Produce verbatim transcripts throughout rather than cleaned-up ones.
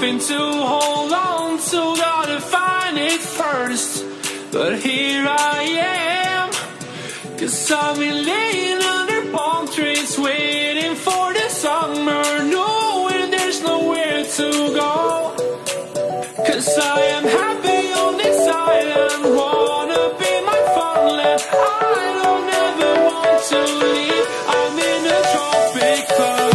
hoping to hold on to, gotta find it first. But here I am, 'cause I've been laying under palm trees, waiting for the summer, knowing there's nowhere to go. 'Cause I am happy on this island, wanna be my fun land. I don't ever want to leave, I'm in a tropic club.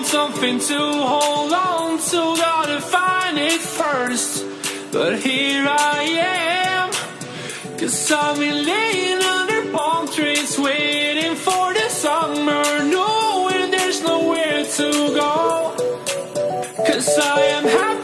Something to hold on to, gotta find it first. But here I am, 'cause I've been laying under palm trees, waiting for the summer, knowing there's nowhere to go. 'Cause I am happy.